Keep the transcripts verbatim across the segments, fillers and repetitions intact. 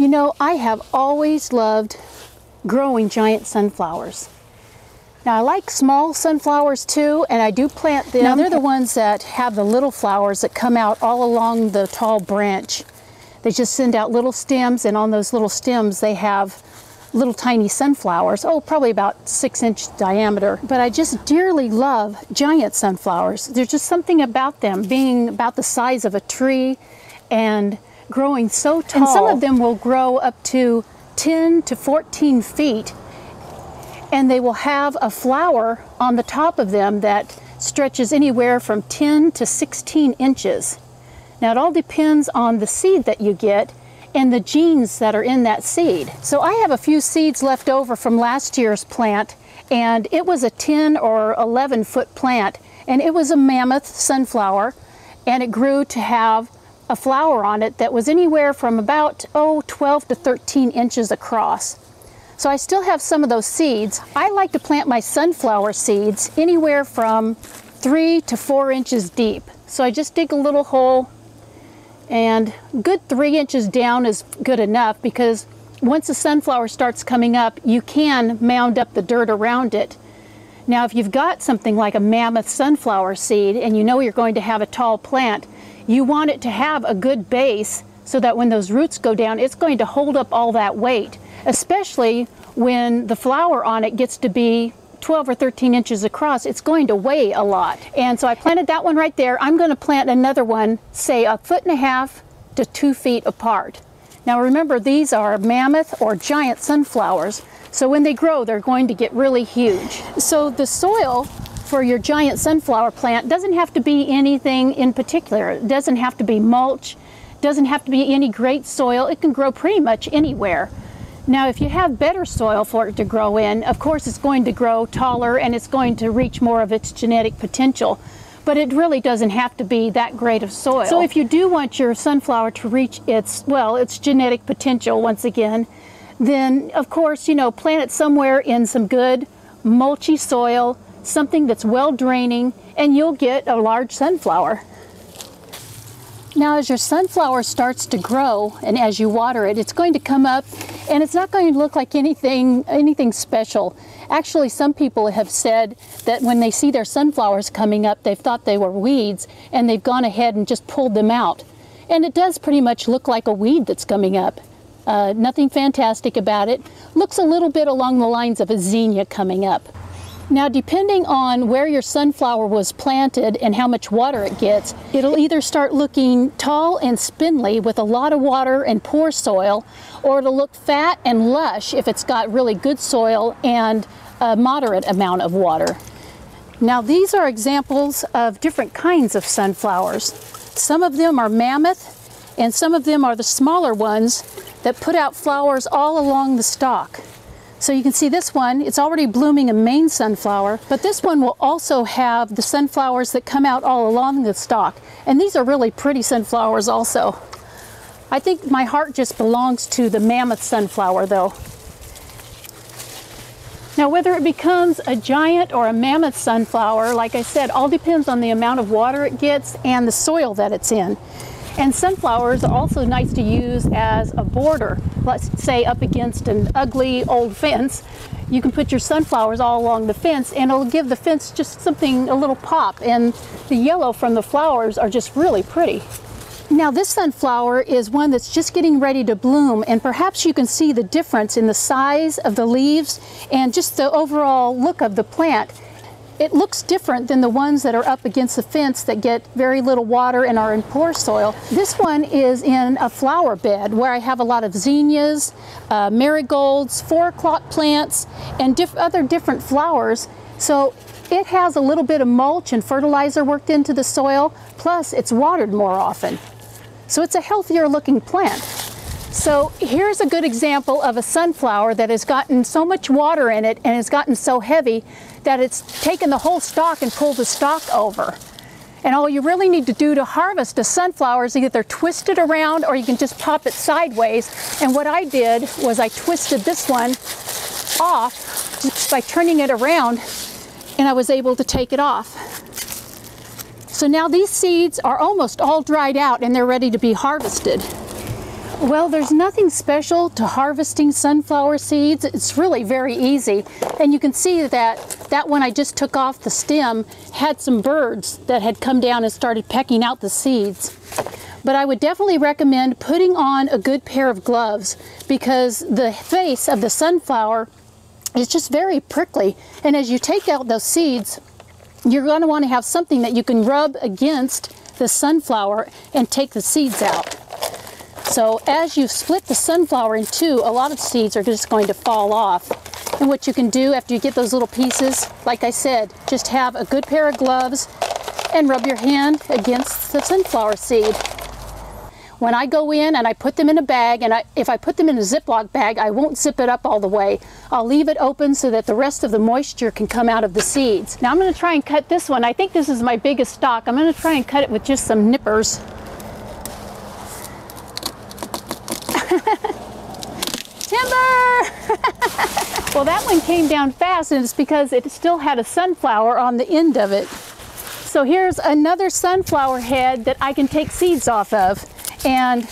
You know, I have always loved growing giant sunflowers. Now, I like small sunflowers too, and I do plant them. Now, they're the ones that have the little flowers that come out all along the tall branch. They just send out little stems, and on those little stems they have little tiny sunflowers, oh, probably about six inch diameter. But I just dearly love giant sunflowers. There's just something about them being about the size of a tree and growing so tall. And some of them will grow up to ten to fourteen feet, and they will have a flower on the top of them that stretches anywhere from ten to sixteen inches. Now, it all depends on the seed that you get and the genes that are in that seed. So I have a few seeds left over from last year's plant, and it was a ten or eleven foot plant, and it was a mammoth sunflower, and it grew to have a flower on it that was anywhere from about, oh, twelve to thirteen inches across. So I still have some of those seeds. I like to plant my sunflower seeds anywhere from three to four inches deep. So I just dig a little hole, and good three inches down is good enough, because once the sunflower starts coming up, you can mound up the dirt around it. Now, if you've got something like a mammoth sunflower seed and you know you're going to have a tall plant, you want it to have a good base so that when those roots go down, it's going to hold up all that weight, especially when the flower on it gets to be twelve or thirteen inches across. It's going to weigh a lot. And so I planted that one right there. I'm going to plant another one, say a foot and a half to two feet apart. Now, remember, these are mammoth or giant sunflowers, so when they grow, they're going to get really huge. So the soil for your giant sunflower plant doesn't have to be anything in particular. It doesn't have to be mulch, doesn't have to be any great soil. It can grow pretty much anywhere. Now, if you have better soil for it to grow in, of course it's going to grow taller and it's going to reach more of its genetic potential, but it really doesn't have to be that great of soil. So if you do want your sunflower to reach its, well, its genetic potential once again, then of course, you know, plant it somewhere in some good mulchy soil, something that's well draining, and you'll get a large sunflower. Now, as your sunflower starts to grow and as you water it, it's going to come up, and it's not going to look like anything anything special. Actually, some people have said that when they see their sunflowers coming up, they've thought they were weeds, and they've gone ahead and just pulled them out. And it does pretty much look like a weed that's coming up. Uh, nothing fantastic about it. Looks a little bit along the lines of a zinnia coming up. Now, depending on where your sunflower was planted and how much water it gets, it'll either start looking tall and spindly with a lot of water and poor soil, or it'll look fat and lush if it's got really good soil and a moderate amount of water. Now, these are examples of different kinds of sunflowers. Some of them are mammoth, and some of them are the smaller ones that put out flowers all along the stalk. So you can see this one, it's already blooming a main sunflower, but this one will also have the sunflowers that come out all along the stalk. And these are really pretty sunflowers also. I think my heart just belongs to the mammoth sunflower though. Now, whether it becomes a giant or a mammoth sunflower, like I said, all depends on the amount of water it gets and the soil that it's in. And sunflowers are also nice to use as a border. Let's say up against an ugly old fence, you can put your sunflowers all along the fence, and it'll give the fence just something, a little pop, and the yellow from the flowers are just really pretty. Now, this sunflower is one that's just getting ready to bloom, and perhaps you can see the difference in the size of the leaves and just the overall look of the plant. It looks different than the ones that are up against the fence that get very little water and are in poor soil. This one is in a flower bed where I have a lot of zinnias, uh, marigolds, four o'clock plants, and diff other different flowers. So it has a little bit of mulch and fertilizer worked into the soil, plus it's watered more often. So it's a healthier looking plant. So here's a good example of a sunflower that has gotten so much water in it and has gotten so heavy that it's taken the whole stalk and pulled the stalk over. And all you really need to do to harvest a sunflower is either twist it around or you can just pop it sideways. And what I did was I twisted this one off just by turning it around, and I was able to take it off. So now these seeds are almost all dried out and they're ready to be harvested. Well, there's nothing special to harvesting sunflower seeds. It's really very easy. And you can see that that one I just took off the stem had some birds that had come down and started pecking out the seeds. But I would definitely recommend putting on a good pair of gloves because the face of the sunflower is just very prickly. And as you take out those seeds, you're going to want to have something that you can rub against the sunflower and take the seeds out. So as you split the sunflower in two, a lot of seeds are just going to fall off. And what you can do after you get those little pieces, like I said, just have a good pair of gloves and rub your hand against the sunflower seed. When I go in and I put them in a bag, and I, if I put them in a Ziploc bag, I won't zip it up all the way. I'll leave it open so that the rest of the moisture can come out of the seeds. Now I'm going to try and cut this one. I think this is my biggest stalk. I'm going to try and cut it with just some nippers. Timber! Well, that one came down fast, and it's because it still had a sunflower on the end of it. So here's another sunflower head that I can take seeds off of. And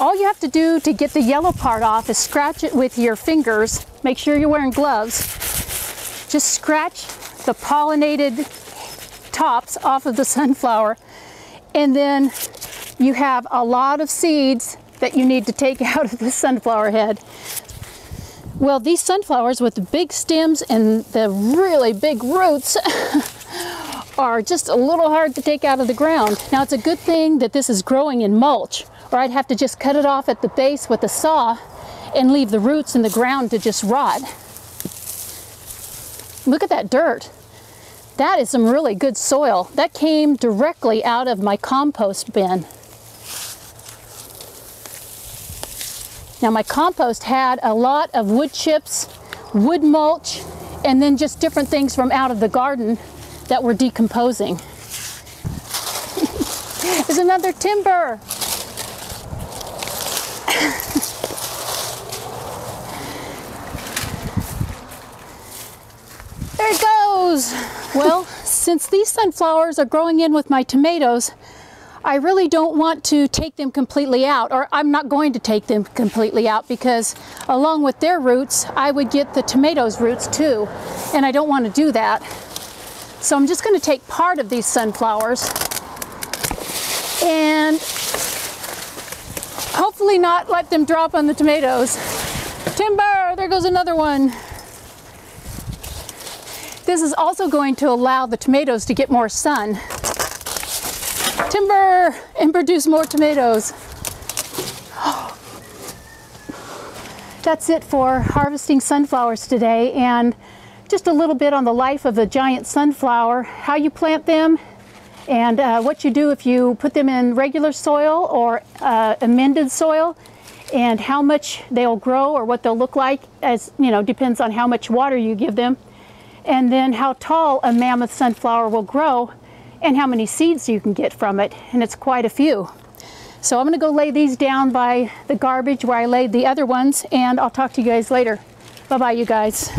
all you have to do to get the yellow part off is scratch it with your fingers. Make sure you're wearing gloves. Just scratch the pollinated tops off of the sunflower. And then you have a lot of seeds that you need to take out of the sunflower head. Well, these sunflowers with the big stems and the really big roots are just a little hard to take out of the ground. Now it's a good thing that this is growing in mulch, or I'd have to just cut it off at the base with a saw and leave the roots in the ground to just rot. Look at that dirt. That is some really good soil. That came directly out of my compost bin. Now my compost had a lot of wood chips, wood mulch, and then just different things from out of the garden that were decomposing. There's another timber. There it goes. Well, since these sunflowers are growing in with my tomatoes, I really don't want to take them completely out, or I'm not going to take them completely out, because along with their roots, I would get the tomatoes' roots too, and I don't want to do that. So I'm just going to take part of these sunflowers and hopefully not let them drop on the tomatoes. Timber! There goes another one. This is also going to allow the tomatoes to get more sun. Timber! And produce more tomatoes. That's it for harvesting sunflowers today, and just a little bit on the life of a giant sunflower, how you plant them, and uh, what you do if you put them in regular soil or uh, amended soil, and how much they'll grow or what they'll look like, as you know, depends on how much water you give them, and then how tall a mammoth sunflower will grow and how many seeds you can get from it, and it's quite a few. So I'm going to go lay these down by the garbage where I laid the other ones, and I'll talk to you guys later. Bye-bye, you guys.